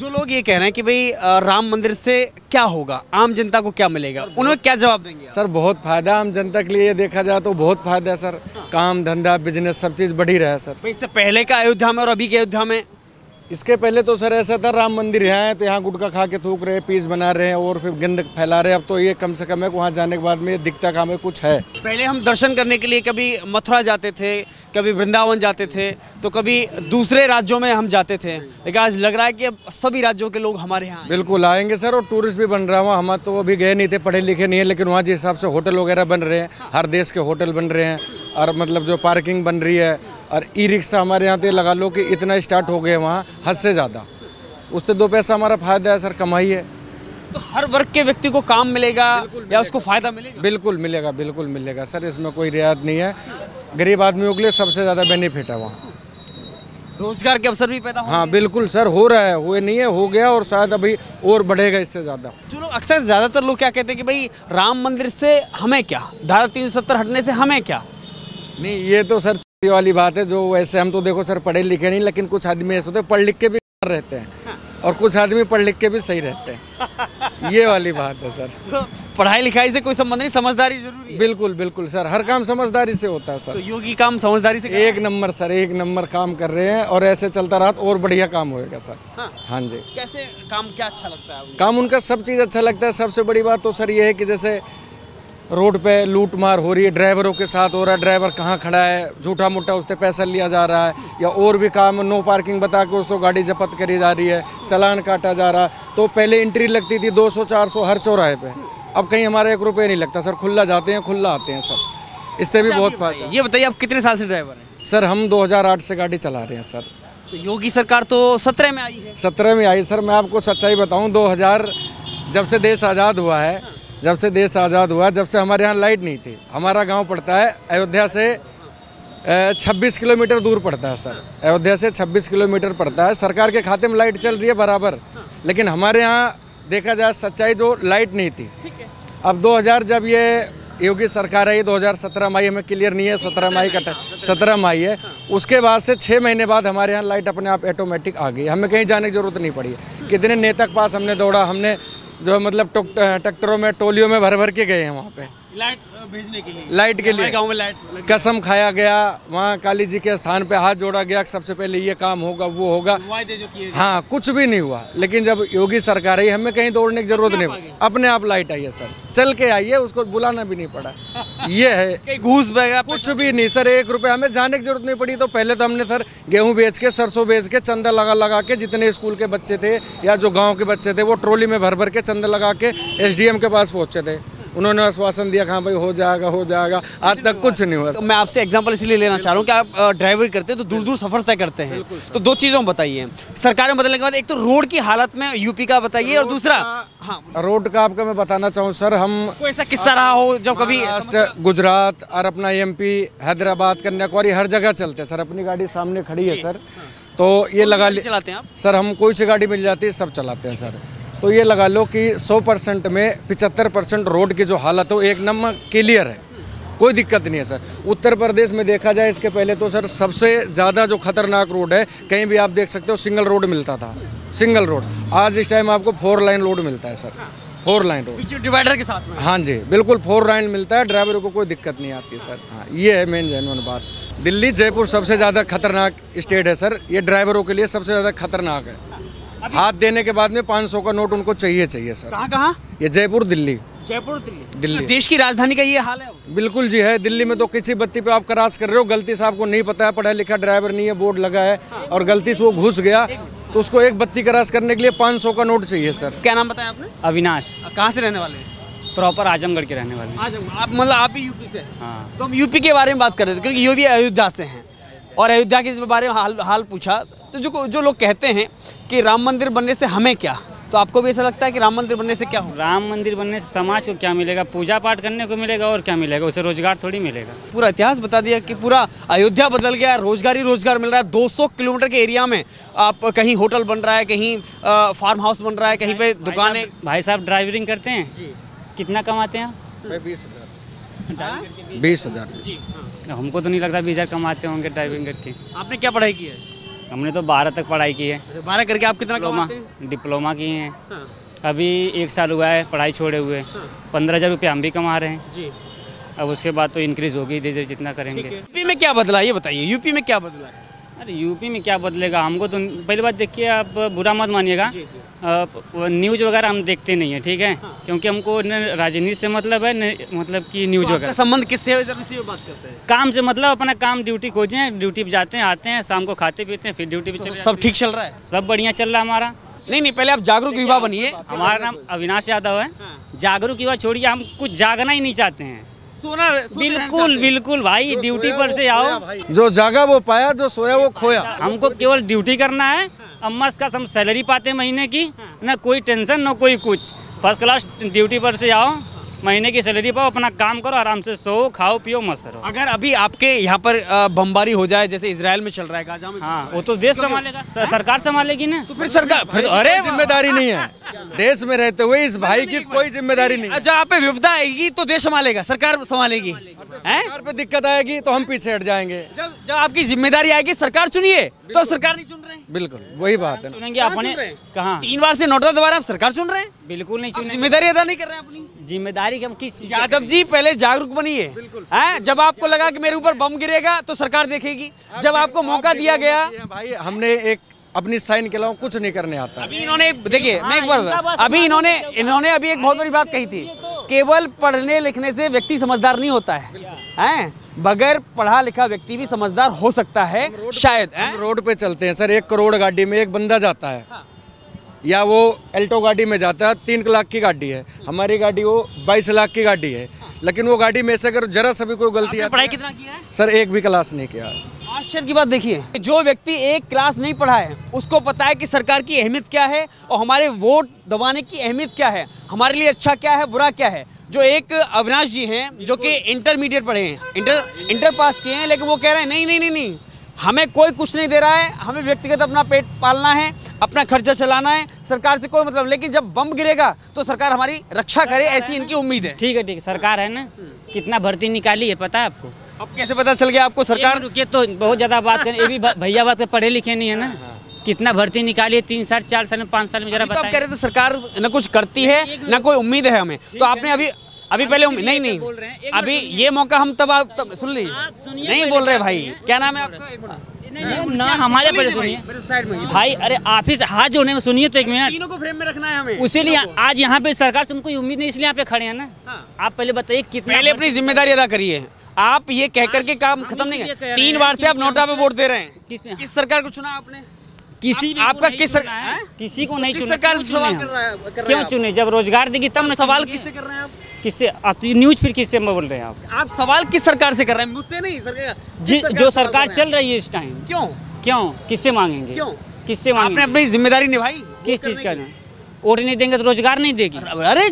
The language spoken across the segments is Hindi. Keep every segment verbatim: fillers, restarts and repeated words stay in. जो लोग ये कह रहे हैं कि भाई राम मंदिर से क्या होगा, आम जनता को क्या मिलेगा, उन्हें क्या जवाब देंगे? सर बहुत फायदा आम जनता के लिए, देखा जाए तो बहुत फायदा है सर। काम धंधा बिजनेस सब चीज़ बढ़ी रहा है सर। भाई इससे पहले का अयोध्या में और अभी के अयोध्या में, इसके पहले तो सर ऐसा था राम मंदिर है तो यहाँ गुटखा खा के थूक रहे, पीस बना रहे हैं और फिर गंद फैला रहे हैं। अब तो ये कम से कम है वहाँ जाने के बाद में ये दिखता काम है कुछ है। पहले हम दर्शन करने के लिए कभी मथुरा जाते थे, कभी वृंदावन जाते थे, तो कभी दूसरे राज्यों में हम जाते थे, लेकिन आज लग रहा है कि अब सभी राज्यों के लोग हमारे यहाँ बिल्कुल आएंगे सर। और टूरिस्ट भी बन रहा है, हम तो अभी गए नहीं थे, पढ़े लिखे नहीं है, लेकिन वहाँ जिस हिसाब से होटल वगैरह बन रहे हैं, हर देश के होटल बन रहे हैं, और मतलब जो पार्किंग बन रही है और ई रिक्शा हमारे यहाँ तो लगा लो कि इतना स्टार्ट हो गया वहाँ हद से ज़्यादा। उससे दो पैसा हमारा फायदा है सर, कमाई है। तो हर वर्ग के व्यक्ति को काम मिलेगा या उसको फायदा मिलेगा? बिल्कुल मिलेगा, बिल्कुल मिलेगा सर, इसमें कोई रियायत नहीं है। गरीब आदमियों के लिए सबसे ज़्यादा बेनिफिट है वहाँ। रोजगार के अवसर भी पैदा हो? हाँ बिल्कुल सर, हो रहा है, हुए नहीं है, हो गया और शायद अभी और बढ़ेगा इससे ज़्यादा। जो लोग अक्सर ज़्यादातर लोग क्या कहते हैं कि भाई राम मंदिर से हमें क्या, धारा तीन सौ सत्तर हटने से हमें क्या? नहीं ये तो सर ये वाली बात है, जो वैसे हम तो देखो सर पढ़े लिखे नहीं, लेकिन कुछ आदमी ऐसे होते हैं पढ़ लिख के भी रहते हैं और कुछ आदमी पढ़ लिख के भी सही रहते हैं, ये वाली बात है सर। तो पढ़ाई लिखाई से कोई संबंध नहीं, समझदारी जरूरी है। बिल्कुल बिल्कुल सर, हर काम समझदारी से होता है सर। तो योगी काम समझदारी से एक नंबर सर, एक नंबर काम कर रहे हैं और ऐसे चलता रहा और बढ़िया काम होएगा सर। हाँ जी, कैसे काम क्या अच्छा लगता है? काम उनका सब चीज़ अच्छा लगता है। सबसे बड़ी बात तो सर ये है कि जैसे रोड पे लूट मार हो रही है, ड्राइवरों के साथ हो रहा है, ड्राइवर कहाँ खड़ा है, झूठा मोटा उससे पैसा लिया जा रहा है, या और भी काम नो पार्किंग बता के उसको गाड़ी जब्त करी जा रही है, चालान काटा जा रहा है। तो पहले एंट्री लगती थी दो सौ चार सौ हर चौराहे पे, अब कहीं हमारा एक रुपये नहीं लगता सर, खुला जाते हैं खुला आते हैं सर, इससे भी बहुत फायदा है। ये बताइए आप कितने साल से ड्राइवर हैं? सर हम दो हज़ार आठ से गाड़ी चला रहे हैं सर। तो योगी सरकार तो सत्रह में आई है? सत्रह में आई सर। मैं आपको सच्चाई बताऊँ, दो हज़ार जब से देश आज़ाद हुआ है, जब से देश आज़ाद हुआ, जब से हमारे यहाँ लाइट नहीं थी। हमारा गांव पड़ता है अयोध्या से छब्बीस किलोमीटर दूर पड़ता है सर, अयोध्या से छब्बीस किलोमीटर पड़ता है। सरकार के खाते में लाइट चल रही है बराबर, लेकिन हमारे यहाँ देखा जाए सच्चाई जो लाइट नहीं थी। अब दो हज़ार जब ये योगी सरकार आई, दो हज़ार सत्रह मई हमें क्लियर नहीं है, सत्रह मई का सत्रह मई है, उसके बाद से छः महीने बाद हमारे यहाँ लाइट अपने आप ऑटोमेटिक आ गई, हमें कहीं जाने की जरूरत नहीं पड़ी। कितने नेता के पास हमने दौड़ा, हमने जो मतलब ट्रैक्टरों में टोलियों में भर भर के गए हैं वहाँ पे लाइट भेजने के लिए, लाइट के लिए गांव में लाइट कसम खाया गया, वहाँ काली जी के स्थान पे हाथ जोड़ा गया, सबसे पहले ये काम होगा वो होगा, हाँ कुछ भी नहीं हुआ। लेकिन जब योगी सरकार आई हमें कहीं दौड़ने की जरूरत नहीं पड़ी, अपने आप लाइट आई है सर, चल के आई है, उसको बुलाना भी नहीं पड़ा। ये है घूस वगैरह कुछ भी नहीं सर, एक रुपये हमें जाने की जरूरत नहीं पड़ी। तो पहले तो हमने सर गेहूँ बेच के, सरसों बेच के, चंदा लगा लगा के, जितने स्कूल के बच्चे थे या जो गाँव के बच्चे थे वो ट्रॉली में भर भर के चंदा लगा के एस डी एम के पास पहुँचे थे, उन्होंने आश्वासन दिया हाँ भाई हो जाएगा हो जाएगा, आज तक कुछ नहीं हुआ। तो मैं आपसे एग्जांपल इसलिए लेना चाह रहा हूँ कि आप ड्राइवर करते हैं तो दूर दूर सफर तय करते हैं, तो दो चीज़ों बताइए सरकार में बदलने के बाद, एक तो रोड की हालत में यूपी का बताइए, और दूसरा हाँ रोड का आपका मैं बताना चाहूँ सर, हम कोई ऐसा किस्सा रहा हो जब कभी गुजरात और अपना एम पी हैदराबाद कन्याकुमारी हर जगह चलते सर, अपनी गाड़ी सामने खड़ी है सर, तो ये लगा चलाते हैं आप सर, हम कोई सी गाड़ी मिल जाती है सब चलाते हैं सर। तो ये लगा लो कि सौ परसेंट में पचहत्तर परसेंट रोड की जो हालत हो एक नंबर क्लियर है, कोई दिक्कत नहीं है सर। उत्तर प्रदेश में देखा जाए इसके पहले तो सर सबसे ज़्यादा जो खतरनाक रोड है, कहीं भी आप देख सकते हो सिंगल रोड मिलता था, सिंगल रोड, आज इस टाइम आपको फोर लाइन रोड मिलता है sir, four line road divider के साथ में। हाँ जी बिल्कुल फोर लाइन मिलता है, ड्राइवर को कोई दिक्कत नहीं आती सर। हाँ ये है मेन जेन्युइन बात। दिल्ली जयपुर सबसे ज़्यादा खतरनाक स्टेट है सर, ये ड्राइवरों के लिए सबसे ज़्यादा खतरनाक है, हाथ देने के बाद में पाँच सौ का नोट उनको चाहिए चाहिए सर। कहाँ कहाँ? ये जयपुर दिल्ली, जयपुर दिल्ली दिल्ली तो देश की राजधानी का ये हाल है। बिल्कुल जी है, दिल्ली में तो किसी बत्ती पे आप क्रॉस कर रहे हो, गलती से आपको नहीं पता है, पढ़ा लिखा ड्राइवर नहीं है, बोर्ड लगा है और गलती से वो घुस गया तो उसको एक बत्ती क्रॉस करने के लिए पाँच सौ का नोट चाहिए सर। क्या नाम बताया आपने? अविनाश। कहाँ से रहने वाले? प्रॉपर आजमगढ़ के रहने वाले। आजमगढ़, आप मतलब आप ही यूपी से? हाँ। तो हम यूपी के बारे में बात कर रहे थे क्योंकि यूपी अयोध्या से हैं और अयोध्या के बारे में हाल हाल पूछा, तो जो जो लोग कहते हैं कि राम मंदिर बनने से हमें क्या, तो आपको भी ऐसा लगता है कि राम मंदिर बनने से क्या हो? राम मंदिर बनने से समाज को क्या मिलेगा? पूजा पाठ करने को मिलेगा और क्या मिलेगा, उसे रोजगार थोड़ी मिलेगा। पूरा इतिहास बता दिया कि पूरा अयोध्या बदल गया, रोजगार ही रोजगार मिल रहा है। दो सौ किलोमीटर के एरिया में आप कहीं होटल बन रहा है, कहीं फार्म हाउस बन रहा है, कहीं पे दुकानें। भाई साहब ड्राइवरिंग करते हैं, कितना कमाते हैं आप? बीस हज़ार बीस हज़ार हमको तो नहीं लगता बीस हज़ार कमाते होंगे ड्राइविंग करके। आपने क्या पढ़ाई की है? हमने तो बारह तक पढ़ाई की है। बारह करके आप कितना कमाते हैं? डिप्लोमा किए हैं। हाँ। अभी एक साल हुआ है पढ़ाई छोड़े हुए। हाँ। पंद्रह हज़ार रुपये हम भी कमा रहे हैं जी। अब उसके बाद तो इंक्रीज़ होगी धीरे धीरे जितना करेंगे। यूपी में क्या बदला ये बताइए, यूपी में क्या बदला है? अरे यूपी में क्या बदलेगा, हमको तो पहली बात देखिए, आप बुरा मत मानिएगा, न्यूज़ वगैरह हम देखते नहीं है, ठीक है। हाँ। क्योंकि हमको न राजनीति से मतलब है न मतलब कि न्यूज़ वगैरह। संबंध किससे है? इसी बात करते हैं, काम से मतलब अपना काम, ड्यूटी खोजें, ड्यूटी पे जाते हैं, आते हैं, शाम को खाते पीते हैं, फिर ड्यूटी पे। सब ठीक चल रहा है? सब बढ़िया चल रहा है हमारा। नहीं नहीं, पहले आप जागरूक युवा बनिए। हमारा नाम अविनाश यादव है। जागरूक युवा छोड़िए, हम कुछ जागना ही नहीं चाहते हैं। सोना बिल्कुल बिल्कुल भाई, ड्यूटी पर से आओ, जो जागा वो पाया, जो सोया वो खोया। हमको केवल ड्यूटी करना है। अम्मस का हम सैलरी पाते महीने की, ना कोई टेंशन ना कोई कुछ, फर्स्ट क्लास ड्यूटी पर से आओ, महीने की सैलरी पाओ, अपना काम करो, आराम से सो खाओ पियो मस्त रहो। अगर अभी आपके यहाँ पर बमबारी हो जाए जैसे इजराइल में चल रहा है, गाजा में, हाँ, वो तो देश संभालेगा, सरकार संभालेगी ना। तो फिर सरकार फिर अरे जिम्मेदारी नहीं है देश में रहते हुए इस भाई की, कोई जिम्मेदारी नहीं है। जहाँ पे विपदा आएगी तो देश संभालेगा, सरकार संभालेगी, सरकार पे दिक्कत आएगी तो हम पीछे हट जाएंगे। जब आपकी जिम्मेदारी आएगी, सरकार चुनिए, तो सरकार नहीं चुन रहे। बिल्कुल वही बात है, चुनेंगे अपने कहाँ, तीन बार से नोटा दोबारा, आप सरकार चुन रहे हैं? बिल्कुल नहीं चुन, जिम्मेदारी अदा नहीं कर रहे हैं अपनी जिम्मेदारी। हम किस चीज? यादव जी पहले जागरूक बनिए। है, जब आपको लगा कि मेरे ऊपर बम गिरेगा तो सरकार देखेगी, जब आपको मौका दिया गया भाई, हमने एक अपनी साइन के अलावा कुछ नहीं करने आता। अभी इन्होंने देखिए, मैं एक बार अभी इन्होंने इन्होंने अभी एक बहुत बड़ी बात कही थी, केवल पढ़ने लिखने से व्यक्ति समझदार नहीं होता है, हैं? बगैर पढ़ा लिखा व्यक्ति भी समझदार हो सकता है शायद। हम रोड पे चलते हैं सर, एक करोड़ गाड़ी में एक बंदा जाता है। हाँ। या वो एल्टो गाड़ी में जाता है, तीन लाख की गाड़ी है, हमारी गाड़ी वो बाईस लाख की गाड़ी है। हाँ। लेकिन वो गाड़ी में ऐसे अगर जरा सा भी कोई गलती है। पढ़ाई कितना किया है सर? एक भी क्लास नहीं किया। आश्चर्य की बात देखिए, जो व्यक्ति एक क्लास नहीं पढ़ा है उसको पता है कि सरकार की अहमियत क्या है और हमारे वोट दबाने की अहमियत क्या है, हमारे लिए अच्छा क्या है बुरा क्या है। जो एक अविनाश जी हैं जो कि इंटरमीडिएट पढ़े हैं, इंटर इंटर पास किए हैं, लेकिन वो कह रहे हैं नहीं नहीं नहीं नहीं हमें कोई कुछ नहीं दे रहा है, हमें व्यक्तिगत अपना पेट पालना है, अपना खर्चा चलाना है, सरकार से कोई मतलब, लेकिन जब बम गिरेगा तो सरकार हमारी रक्षा करे, ऐसी इनकी उम्मीद है। ठीक है ठीक है, सरकार है ना, कितना भर्ती निकाली है पता है आपको? अब कैसे पता चल गया आपको सरकार? रुकिए तो बहुत ज़्यादा बात करें, ये भी भैया बात कर, पढ़े लिखे नहीं है ना, कितना भर्ती निकाली है तीन साल चार साल में पाँच साल में, जरा बताइए। आप कह रहे थे सरकार न कुछ करती है न कोई उम्मीद है हमें, तो आपने अभी अभी पहले उम्मीद नहीं नहीं अभी ये मौका हम तब आप तब सुन लीजिए, नहीं बोल रहे भाई, क्या नाम है आपका? ना हमारे पर सुनिए भाई, अरे आप ही हाथ जोड़ने में सुनिए तो एक मिनट, तीनों को फ्रेम में रखना है हमें, उसी लिए आज यहाँ पे सरकार से हमको उम्मीद नहीं, इसलिए यहाँ पे खड़े हैं ना। आप पहले बताइए कितना, पहले अपनी जिम्मेदारी अदा करिए। आप ये कह करके काम खत्म नहीं है, तीन बार से आप नोटा पे वोट दे रहे हैं, किस सरकार को चुना आपने? किसी आप, आपका किस सरकार? किसी को नहीं चुना, सरकार चुने, क्यों चुने? जब रोजगार देगी तब ना। सवाल किससे कर रहे हैं आप? किससे आप न्यूज फिर किससे बोल रहे हैं आप? आप सवाल किस सरकार से कर रहे हैं? मुझसे नहीं, सरकार जो सरकार चल रही है इस टाइम। क्यों क्यों किससे मांगेंगे? क्यों किससे मांगेंगे? आपने अपनी जिम्मेदारी निभाई? किस चीज का? वोट नहीं देंगे तो रोजगार नहीं देगी। अरे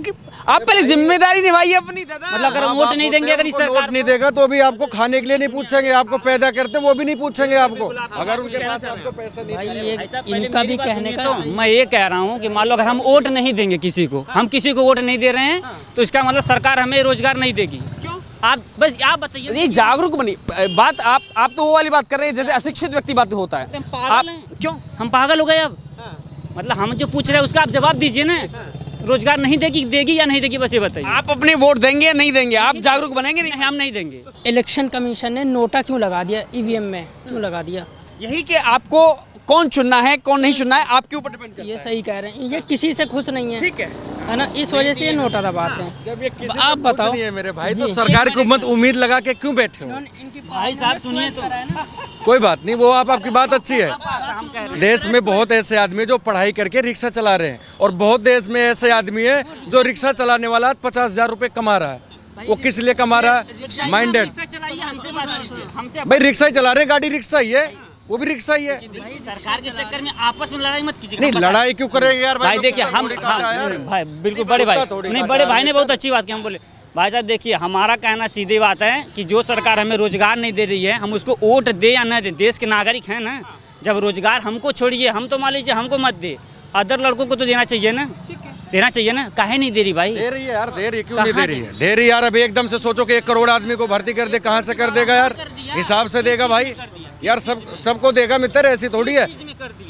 आप पहले जिम्मेदारी निभाइए अपनी दादा, मतलब अगर वोट नहीं देंगे, अगर इस सरकार नहीं देगा तो अभी आपको खाने के लिए नहीं पूछेंगे, आपको पैदा करते वो भी नहीं पूछेंगे आपको, अगर उनके पास आपको पैसा नहीं। इनका भी कहने का मैं ये कह रहा हूँ कि मान लो अगर हम वोट नहीं देंगे किसी को, हम किसी को वोट नहीं दे रहे हैं तो इसका मतलब सरकार हमें रोजगार नहीं देगी। आप बस आप बताइए, ये जागरूक बनी बात। आप आप तो वो वाली बात कर रहे हैं जैसे अशिक्षित व्यक्ति बात होता है। आप क्यों हम पागल हो गए? अब मतलब हम जो पूछ रहे हैं उसका आप जवाब दीजिए ना, रोजगार नहीं देगी देगी या नहीं देगी बस ये बताइए। आप अपने वोट देंगे या नहीं देंगे? आप जागरूक बनेंगे? नहीं, हम नहीं देंगे। इलेक्शन कमीशन ने नोटा क्यों लगा दिया, ईवीएम में क्यों लगा दिया? यही कि आपको कौन चुनना है कौन नहीं चुनना है आपके ऊपर डिपेंड करता है। ये सही कह रहे हैं, ये किसी से खुश नहीं है, ठीक है है ना, इस वजह से ये नोटा दबाते हैं। आप बताओ मेरे भाई, तो सरकार को मत उम्मीद लगा के क्यों बैठे हो भाई साहब? सुनिए तो, कोई बात नहीं, वो आप आपकी बात अच्छी है। देश में बहुत ऐसे आदमी जो पढ़ाई करके रिक्शा चला रहे हैं, और बहुत देश में ऐसे आदमी है जो रिक्शा चलाने वाला पचास हजार रुपये कमा रहा है, वो किस लिए कमा रहा है? माइंडेड भाई, रिक्शा ही चला रहे हैं, गाड़ी रिक्शा ही है, वो भी रिक्शा ही है। भाई सरकार के चक्कर में आपस में लड़ाई मत कीजिए। नहीं लड़ाई क्यों करेंगे यार भाई? देखिए हम भाई बिल्कुल बड़े भाई, नहीं बड़े भाई ने बहुत अच्छी बात की, हम बोले भाई साहब देखिए हमारा कहना सीधी बात है कि जो सरकार हमें रोजगार नहीं दे रही है, हम उसको वोट दे या ना दे, देश के नागरिक हैं ना। जब रोजगार हमको छोड़िए, हम तो मान लीजिए हमको मत दे, अदर लड़कों को तो देना चाहिए ना, देना चाहिए ना, काहे नहीं दे रही भाई? दे रही है यार, दे रही है, क्यों नहीं दे रही है? दे रही यार। अब एकदम से सोचो कि एक करोड़ आदमी को भर्ती कर दे, कहाँ से कर देगा यार? हिसाब से देगा भाई, यार सब सबको देगा मित्र, ऐसी थोड़ी है,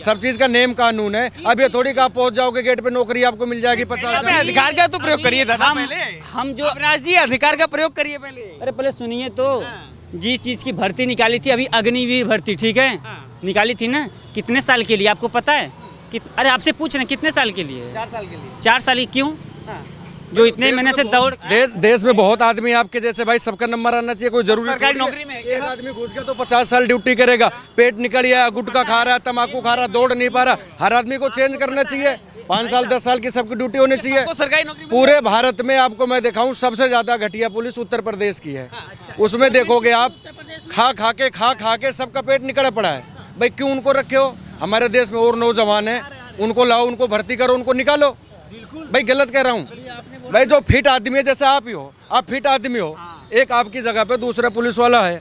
सब चीज का नेम कानून है। अब ये थोड़ी का आप पहुंच जाओगे गेट पे नौकरी आपको मिल जाएगी पचास। अधिकार का तो प्रयोग करिए दादा, पहले हम जो राजी अधिकार का प्रयोग करिए पहले। अरे पहले सुनिए तो, जिस चीज की भर्ती निकाली थी अभी अग्निवीर भर्ती, ठीक है, निकाली थी ना, कितने साल के लिए आपको पता है? अरे आपसे पूछ रहे कितने साल के लिए? चार साल के लिए। चार साल क्यों? जो इतने महीने से दौड़ देश देश में बहुत आदमी आपके जैसे, भाई सबका नंबर आना चाहिए, कोई जरूरी सरकारी नौकरी में एक आदमी घुस गया तो पचास साल ड्यूटी करेगा। पेट निकल गया, गुटखा खा रहा है, तम्बाकू खा रहा, दौड़ नहीं पा रहा, हर आदमी को चेंज करना चाहिए। पाँच साल दस साल की सबकी ड्यूटी होनी चाहिए। पूरे भारत में आपको मैं दिखाऊँ, सबसे ज्यादा घटिया पुलिस उत्तर प्रदेश की है। उसमें देखोगे आप खा खा के खा खा के सबका पेट निकला पड़ा है। भाई क्यों उनको रखे हो? हमारे देश में और नौजवान है, उनको लाओ, उनको भर्ती करो, उनको निकालो। भाई गलत कह रहा हूँ भाई, जो फिट आदमी है, जैसे आप ही हो, आप फिट आदमी हो, एक आपकी जगह पे दूसरा पुलिस वाला है,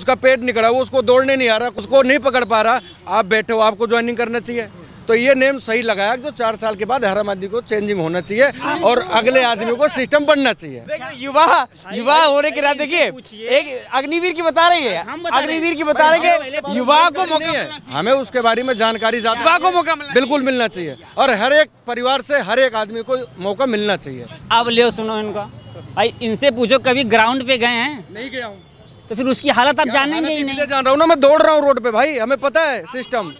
उसका पेट निकला हुआ, उसको दौड़ने नहीं आ रहा, उसको नहीं पकड़ पा रहा, आप बैठे हो, आपको ज्वाइनिंग करना चाहिए। तो ये नेम सही लगाया, जो चार साल के बाद हर आदमी को चेंजिंग होना चाहिए और अगले आदमी को सिस्टम बनना चाहिए। युवा युवा होने के नाते देखिए, एक अग्निवीर की बता रही है, अग्निवीर की बता रही है, युवा को मौका मिलना चाहिए, हमें उसके बारे में जानकारी युवा को मौका बिल्कुल मिलना चाहिए और हर एक परिवार से हर एक आदमी को मौका मिलना चाहिए। अब ले सुनो इनका, इनसे पूछो कभी ग्राउंड पे गए हैं? नहीं गया हूँ। तो फिर उसकी हालत आप जानेंगे? जान रहा हूँ ना, मैं दौड़ रहा हूँ रोड पे भाई, हमें पता है सिस्टम।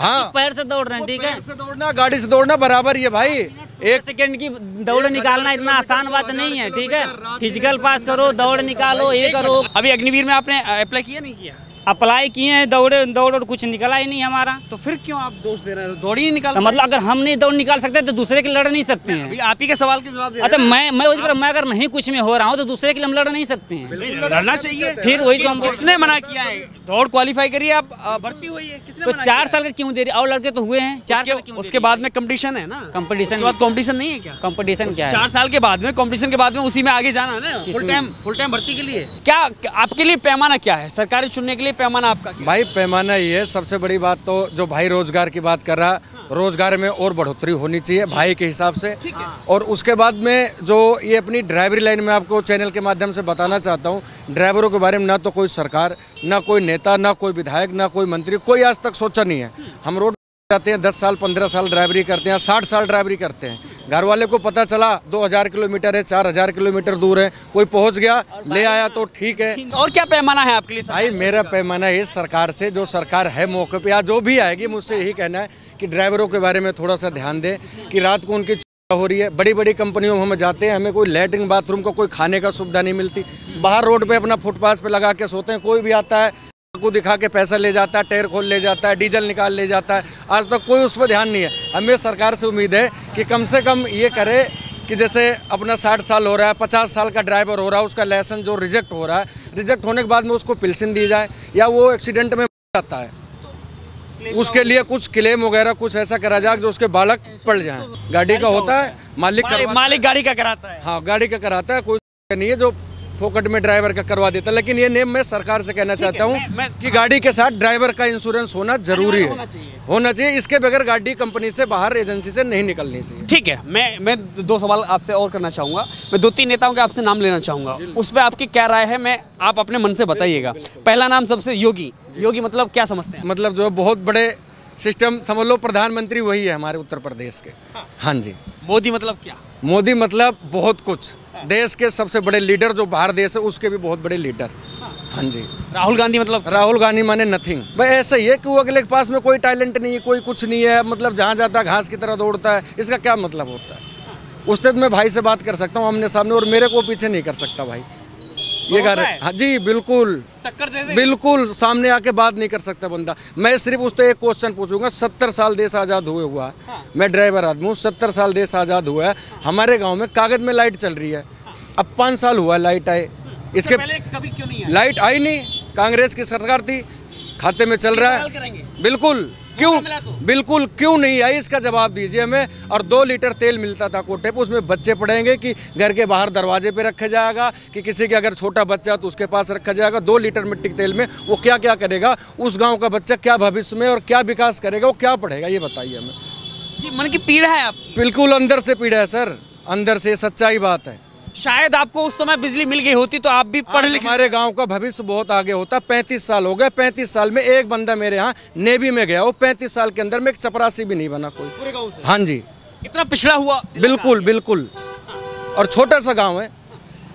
हाँ, पैर से दौड़ना, ठीक है, पैर से दौड़ना, गाड़ी से दौड़ना बराबर ही है भाई। एक सेकंड की दौड़ निकालना इतना आसान बात नहीं है, ठीक है। फिजिकल पास करो, दौड़ निकालो, ये करो। अभी अग्निवीर में आपने अप्लाई किया नहीं किया? अप्लाई किए हैं, दौड़े दौड़ और कुछ निकला ही नहीं हमारा। तो फिर क्यों आप दोष दे रहे हो? दौड़ ही निकाल, मतलब अगर हम नहीं दौड़ निकाल सकते तो दूसरे के लड़ नहीं सकते हैं। आप ही के सवाल के जवाब दे रहे हैं। मैं मैं वही, मैं अगर नहीं कुछ में हो रहा हूँ तो दूसरे के लिए हम लड़ नहीं सकते हैं। लड़ना चाहिए। फिर वही तो हम किसने मना किया है? दौड़ क्वालिफाई करिए आप, भर्ती हुई है, तो चार साल का क्यों दे रही? और लड़के तो हुए हैं चार साल, उसके बाद में कॉम्पिटिशन है ना। कॉम्पिटिशन कॉम्पिटिशन नहीं है क्या? कॉम्पिटिशन क्या है? चार साल के बाद में कॉम्पिटिशन के बाद में उसी में आगे जाना है ना, फुल टाइम फुल टाइम भर्ती के लिए। क्या आपके लिए पैमाना क्या है सरकारी चुनने के लिए? पैमाना आपका भाई, पैमाना ही है। सबसे बड़ी बात तो जो भाई रोजगार की बात कर रहा है, रोजगार में और बढ़ोतरी होनी चाहिए भाई के हिसाब से। और उसके बाद में जो ये अपनी ड्राइवरी लाइन में आपको चैनल के माध्यम से बताना चाहता हूँ, ड्राइवरों के बारे में ना तो कोई सरकार, ना कोई नेता, ना कोई विधायक, ना कोई मंत्री, कोई आज तक सोचा नहीं है। हम रोड जाते हैं, दस साल पंद्रह साल ड्राइवरी करते हैं, साठ साल ड्राइवरी करते हैं, घर वाले को पता चला दो हज़ार किलोमीटर है, चार हज़ार किलोमीटर दूर है, कोई पहुंच गया ले आया तो ठीक है। और क्या पैमाना है आपके लिए? भाई मेरा पैमाना ये सरकार से, जो सरकार है मौके पे या जो भी आएगी, मुझसे यही कहना है कि ड्राइवरों के बारे में थोड़ा सा ध्यान दें कि रात को उनकी हो रही है। बड़ी बड़ी कंपनियों में हम जाते हैं, हमें कोई लैट्रिन बाथरूम को, कोई खाने का सुविधा नहीं मिलती, बाहर रोड पर अपना फुटपाथ पर लगा के सोते हैं। कोई भी आता है को दिखा के पैसा ले जाता है, टेर खोल ले जाता है, डीजल निकाल ले जाता है, आज तक कोई उस पर ध्यान नहीं है। हमें सरकार से उम्मीद है कि कम से कम ये करे कि जैसे अपना साठ साल हो रहा है, पचास साल का ड्राइवर हो रहा है, उसका लाइसेंस जो रिजेक्ट हो रहा है, रिजेक्ट होने के बाद में उसको पेंशन दी जाए, या वो एक्सीडेंट में जाता है उसके लिए कुछ क्लेम वगैरह कुछ ऐसा करा जाए जो उसके बालक पड़ जाए। गाड़ी का होता है, मालिक मालिक गाड़ी का कराता है। हाँ, गाड़ी का कराता है, कोई नहीं है जो फोकट में ड्राइवर का करवा देता। लेकिन ये नेम मैं सरकार से कहना चाहता हूँ कि गाड़ी के साथ ड्राइवर का इंश्योरेंस होना जरूरी है, होना चाहिए। इसके बगैर गाड़ी कंपनी से बाहर, एजेंसी से नहीं निकलनी चाहिए। ठीक है, मैं मैं दो सवाल आपसे और करना चाहूँगा। मैं दो तीन नेताओं के आपसे नाम लेना चाहूँगा, उसमें आपकी क्या राय है, मैं आप अपने मन से बताइएगा। पहला नाम सबसे योगी, योगी मतलब क्या समझते हैं? मतलब जो बहुत बड़े सिस्टम समझ लो, प्रधानमंत्री वही है हमारे उत्तर प्रदेश के। हाँ जी। मोदी मतलब क्या? मोदी मतलब बहुत कुछ, देश के सबसे बड़े लीडर, जो बाहर देश है उसके भी बहुत बड़े लीडर। हाँ जी। राहुल गांधी मतलब? राहुल गांधी माने नथिंग भाई, ऐसा ही है कि वो अगले के पास में कोई टैलेंट नहीं है, कोई कुछ नहीं है, मतलब जहाँ जाता घास की तरह दौड़ता है। इसका क्या मतलब होता है? उस तक मैं भाई से बात कर सकता हूँ आमने सामने, और मेरे को पीछे नहीं कर सकता भाई, ये कह रहे। हाँ जी बिल्कुल, टक्कर दे दे, बिल्कुल सामने आके बात नहीं कर सकता बंदा। मैं सिर्फ उससे एक क्वेश्चन पूछूंगा, सत्तर साल देश आज़ाद हुए हुआ है। हाँ। मैं ड्राइवर आदमी हूँ, सत्तर साल देश आज़ाद हुआ है। हाँ। हमारे गांव में कागज में लाइट चल रही है। हाँ। अब पाँच साल हुआ लाइट आए, इसके पहले कभी क्यों नहीं आया? लाइट आई नहीं, कांग्रेस की सरकार थी, खाते में चल रहा है। बिल्कुल क्यों, बिल्कुल क्यों नहीं आई, इसका जवाब दीजिए हमें। और दो लीटर तेल मिलता था कोटे पे, उसमें बच्चे पड़ेंगे कि घर के बाहर दरवाजे पे रखा जाएगा, कि किसी के अगर छोटा बच्चा तो उसके पास रखा जाएगा। दो लीटर मिट्टी के तेल में वो क्या क्या करेगा, उस गांव का बच्चा क्या भविष्य में और क्या विकास करेगा, वो क्या पढ़ेगा, ये बताइए हमें। ये मन की पीड़ा है आप? बिल्कुल अंदर से पीड़ा है सर, अंदर से, सच्चाई बात है। शायद आपको उस समय बिजली मिल गई होती तो आप भी पढ़ लिख। हमारे गांव का भविष्य बहुत आगे होता। पैंतीस साल हो गए, पैंतीस साल में एक बंदा मेरे यहाँ नेवी में गया, वो पैंतीस साल के अंदर में एक चपरासी भी नहीं बना कोई पूरे गांव से। हाँ जी, इतना पिछड़ा हुआ। बिल्कुल बिल्कुल, और छोटा सा गाँव है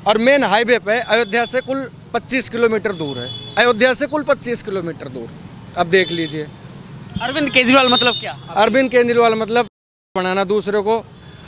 और मेन हाईवे पे अयोध्या से कुल पच्चीस किलोमीटर दूर है। अयोध्या से कुल पच्चीस किलोमीटर दूर। अब देख लीजिए अरविंद केजरीवाल मतलब क्या। अरविंद केजरीवाल मतलब बनाना दूसरे को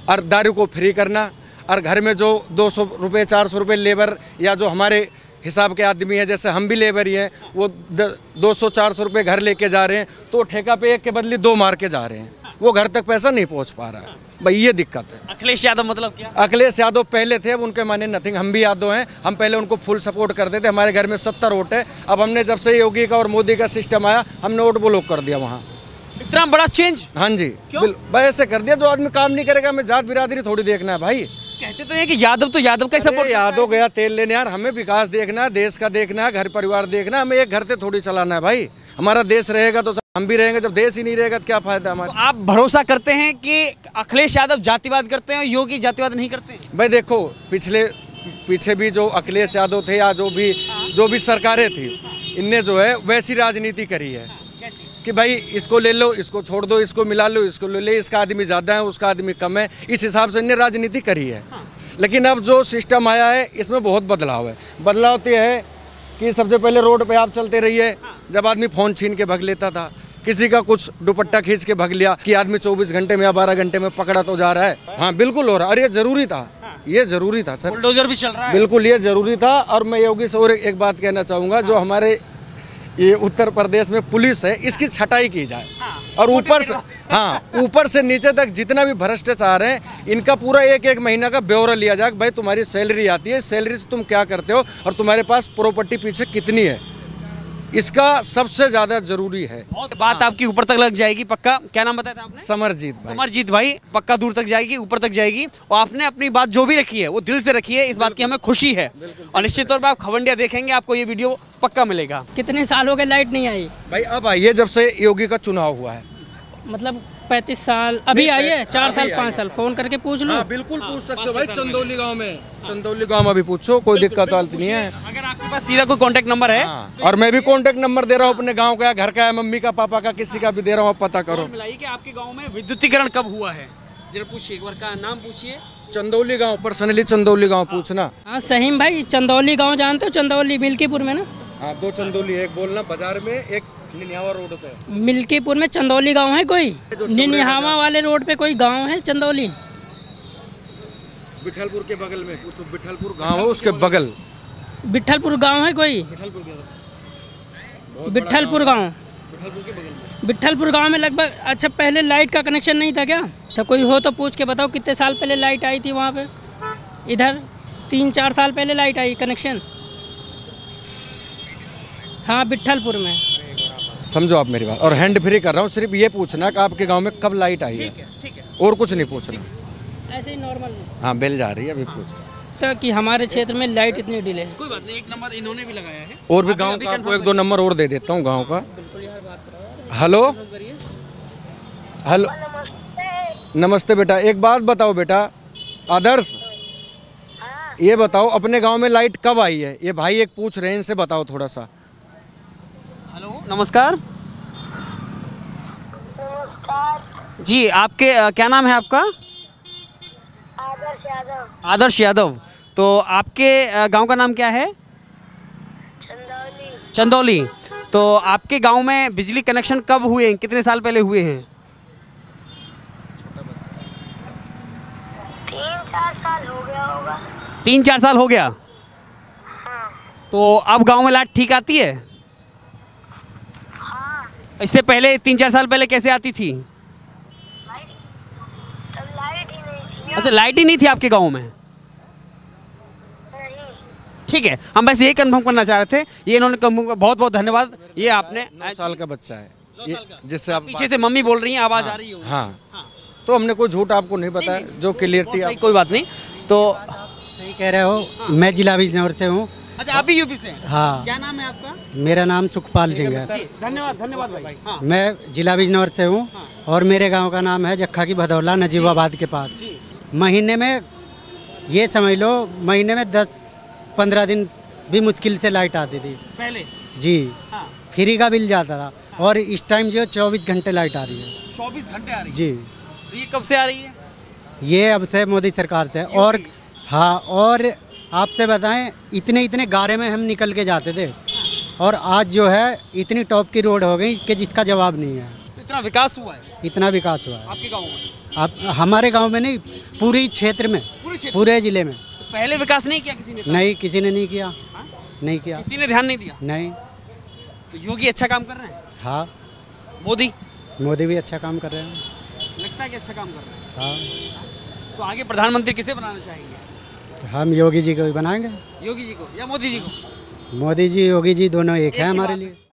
और दारू को फ्री करना, और घर में जो दो सौ रुपये चार सौ रुपये लेबर या जो हमारे हिसाब के आदमी हैं, जैसे हम भी लेबर ही हैं, वो दो सौ चार सौ रुपये घर लेके जा रहे हैं तो ठेका पे एक के बदले दो मार के जा रहे हैं, वो घर तक पैसा नहीं पहुंच पा रहा है। भाई ये दिक्कत है। अखिलेश यादव मतलब क्या। अखिलेश यादव पहले थे, अब उनके माने नथिंग। हम भी यादव हैं, हम पहले उनको फुल सपोर्ट करते थे, हमारे घर में सत्तर वोट है। अब हमने जब से योगी का और मोदी का सिस्टम आया हमने वोट ब्लॉक कर दिया वहाँ। इतना बड़ा चेंज। हाँ जी, ऐसे कर दिया जो आदमी काम नहीं करेगा। हमें जात बिरादरी थोड़ी देखना है भाई। कहते तो हैं कि यादव तो यादव का सपोर्ट। यादव गया तेल लेने, यार हमें विकास देखना है, देश का देखना है, घर परिवार देखना है। हमें एक घर से थोड़ी चलाना है भाई। हमारा देश रहेगा तो हम भी रहेंगे, जब देश ही नहीं रहेगा तो क्या फायदा हमारा। तो आप भरोसा करते हैं कि अखिलेश यादव जातिवाद करते हैं और योगी जातिवाद नहीं करते। भाई देखो, पिछले पीछे भी जो अखिलेश यादव थे या जो भी जो भी सरकारें थी, इनने जो है वैसी राजनीति करी है कि भाई इसको ले लो, इसको छोड़ दो, इसको मिला लो, इसको ले ले, इसका आदमी ज़्यादा है, उसका आदमी कम है, इस हिसाब से इन्होंने राजनीति करी है। हाँ। लेकिन अब जो सिस्टम आया है इसमें बहुत बदलाव है। बदलाव तो यह है कि सबसे पहले रोड पे आप चलते रहिए। हाँ। जब आदमी फ़ोन छीन के भाग लेता था, किसी का कुछ दुपट्टा खींच के भाग लिया कि आदमी चौबीस घंटे में या बारह घंटे में पकड़ा तो जा रहा है। हाँ बिल्कुल हो रहा है, और ये ज़रूरी था, ये ज़रूरी था सर। बुलडोजर भी चल रहा है। बिल्कुल ये ज़रूरी था। और मैं योगी से और एक बात कहना चाहूँगा, जो हमारे ये उत्तर प्रदेश में पुलिस है इसकी छटाई की जाए। हाँ, और ऊपर से हाँ ऊपर से नीचे तक जितना भी भ्रष्टाचार है इनका पूरा एक एक महीना का ब्यौरा लिया जाए। भाई तुम्हारी सैलरी आती है, सैलरी से तुम क्या करते हो और तुम्हारे पास प्रॉपर्टी पीछे कितनी है, इसका सबसे ज्यादा जरूरी है। बात आपकी ऊपर तक लग जाएगी पक्का। क्या नाम बताया था आपने? समरजीत भाई। समरजीत भाई पक्का दूर तक जाएगी, ऊपर तक जाएगी। और आपने अपनी बात जो भी रखी है वो दिल से रखी है, इस बात की हमें खुशी है। और निश्चित तौर पर आप खवंडिया देखेंगे, आपको ये वीडियो पक्का मिलेगा। कितने साल हो गए लाइट नहीं आई भाई। अब आई है जब से योगी का चुनाव हुआ है, मतलब पैंतीस साल। अभी आई है चार साल पाँच साल। फोन करके पूछ लो। बिल्कुल पूछ सकते हो भाई, चंदौली गांव में, चंदौली गांव में भी पूछो, कोई दिक्कत नहीं है। अगर आपके पास सीधा कोई कांटेक्ट नंबर है, और मैं भी कांटेक्ट नंबर दे रहा हूँ अपने गांव का, घर का, मम्मी का, पापा का, किसी का भी दे रहा हूँ, आप पता करो। मिलाइए कि आपके गाँव में विद्युतीकरण कब हुआ है, जरा पूछिए, एक बार का नाम पूछिए। चंदौली गाँव, पर्सनली चंदौली गाँव पूछना। हाँ सहीम भाई, चंदौली गाँव जानते हो? चंदौली मिल्कीपुर में ना। हाँ दो चंदौली, एक बोलना बाजार में, एक निनिहावा रोड पे। मिल्कीपुर में चंदौली गांव है कोई? निनिहावा वाले रोड पे कोई गांव है चंदौली? बिठलपुर के बगल में पूछो, बिठलपुर गांव है उसके बगल। बिठलपुर गांव है कोई? बिठलपुर गांव, बिठलपुर गांव में लगभग। अच्छा पहले लाइट का कनेक्शन नहीं था क्या? अच्छा कोई हो तो पूछ के बताओ कितने साल पहले लाइट आई थी वहाँ पे। इधर तीन चार साल पहले लाइट आई कनेक्शन। हाँ बिठलपुर में। समझो आप मेरी बात, और हैंड फ्री कर रहा हूँ। सिर्फ ये पूछना कि आपके गांव में कब लाइट आई है, ठीक है, ठीक है। और कुछ नहीं पूछना, ऐसे ही नॉर्मल। हाँ बेल जा रही है अभी। हाँ। पूछ तो कि हमारे क्षेत्र में लाइट इतनी डिले है। कोई बात नहीं, एक नंबर इन्होंने भी लगाया है। और भी गाँव का आपको एक दो नंबर और दे देता हूँ गाँव का। हेलो हेलो, नमस्ते बेटा। एक बात बताओ बेटा, आदर्श ये बताओ अपने गाँव में लाइट कब आई है? ये भाई एक पूछ रहे हैं, इनसे बताओ थोड़ा सा। नमस्कार नमस्कार जी, आपके क्या नाम है आपका? आदर्श यादव। आदर्श यादव, तो आपके गांव का नाम क्या है? चंदौली। चंदौली, तो आपके गांव में बिजली कनेक्शन कब हुए हैं, कितने साल पहले हुए हैं? तीन चार साल हो गया होगा। तीन चार साल हो गया। हाँ। तो अब गांव में लाइट ठीक आती है? इससे पहले तीन चार साल पहले कैसे आती थी? लाइट, तो लाइट ही नहीं थी। अच्छा लाइट ही नहीं थी आपके गांव में? नहीं। ठीक है, हम बस यही कंफर्म करना चाह रहे थे। ये इन्होंने कंफर्म, बहुत बहुत धन्यवाद। ये आपने नौ साल का बच्चा है जिससे आप पीछे से मम्मी बोल रही हैं, आवाज़ आ रही है। हाँ तो हमने कोई झूठ आपको नहीं बताया, जो क्लियरिटी। कोई बात नहीं, तो सही कह रहे हो। मैं जिला बिजनौर से हूँ। अच्छा आप भी यूपी से हैं? हाँ। क्या नाम है आपका? मेरा नाम सुखपाल सिंह है। धन्यवाद धन्यवाद भाई। हाँ। मैं जिला बिजनौर से हूँ। हाँ। और मेरे गांव का नाम है जख्खा की भदौला, नजीबाबाद के पास। महीने में ये समझ लो महीने में दस पंद्रह दिन भी मुश्किल से लाइट आती थी पहले जी। हाँ। फ्री का बिल जाता था। हाँ। और इस टाइम जो चौबीस घंटे लाइट आ रही है। चौबीस घंटे आ रही है जी। तो ये कब से आ रही है? ये अब से मोदी सरकार से। और हाँ, और आपसे बताएं इतने इतने गारे में हम निकल के जाते थे और आज जो है इतनी टॉप की रोड हो गई कि जिसका जवाब नहीं है। तो इतना विकास हुआ है, इतना विकास हुआ है आपके गाँव में? आप हमारे गाँव में नहीं, पूरी क्षेत्र में, पूरे जिले में। तो पहले विकास नहीं किया किसी ने? नहीं, किसी ने नहीं किया। हा? नहीं किया, किसी ने ध्यान नहीं दिया। नहीं। तो योगी अच्छा काम कर रहे हैं? हाँ। मोदी? मोदी भी अच्छा काम कर रहे हैं। लगता है कि अच्छा काम कर रहे हैं। हाँ। तो आगे प्रधानमंत्री किसे बनाना चाहेंगे? तो हम योगी जी को बनाएंगे। योगी जी को या मोदी जी को? मोदी जी योगी जी दोनों एक, एक है हमारे लिए।